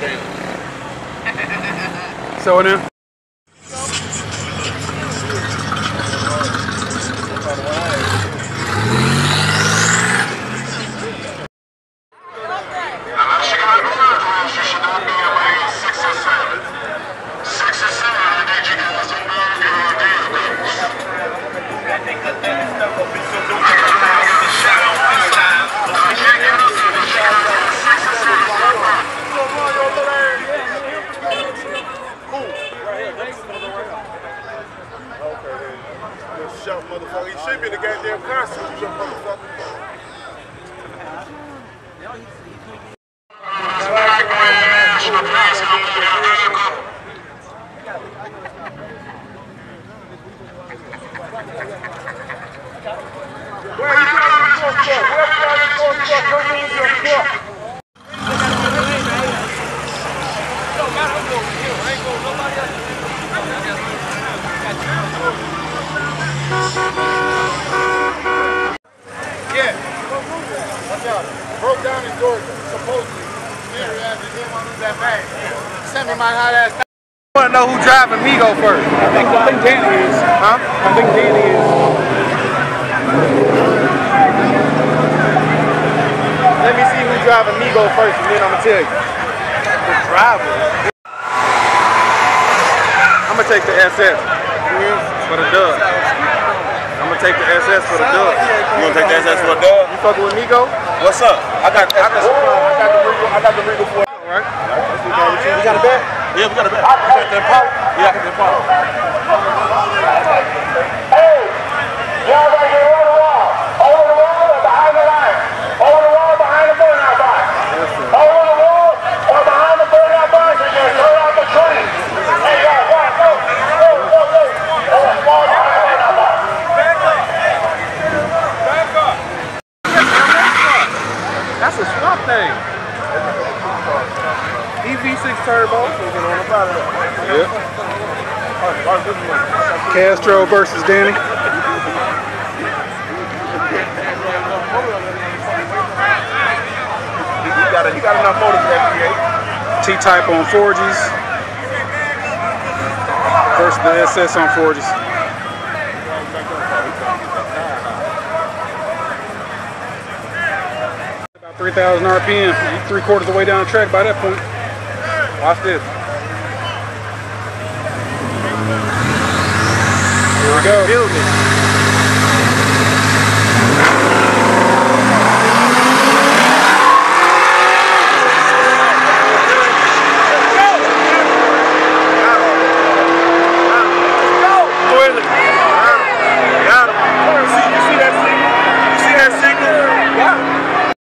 down. So now. Motherfucker, you should be in the goddamn costume, you motherfucker. Broke down in Georgia, supposedly. Send me my hot ass. I want to know who driving me go first. I think Danny is. Huh? I think Danny is. Let me see who driving me go first, and then I'm gonna tell you. The driver. I'm gonna take the SS for the dub. I'm gonna take the SS for the dub. You gonna take the SS for the dub? You fucking with me go? What's up? I got the Regal for you. Alright. We got a bet? Yeah, we got a bet. I can get that pop. Yeah, I can get that pop. Hey! Y'all right here on the wall. Over the wall or behind the line? Over the wall behind the burnout box. Over the wall or behind the burnout box and you're going to turn out the train. Hey, y'all, go. Over the wall behind the burnout box. Back up. That's a swap thing. V6 turbo. Yep. Castro versus Danny. He got enough motors for T-Type on 4Gs. Versus the SS on 4Gs. About 3,000 RPM. 3/4 of the way down the track by that point. Watch this. Here we go.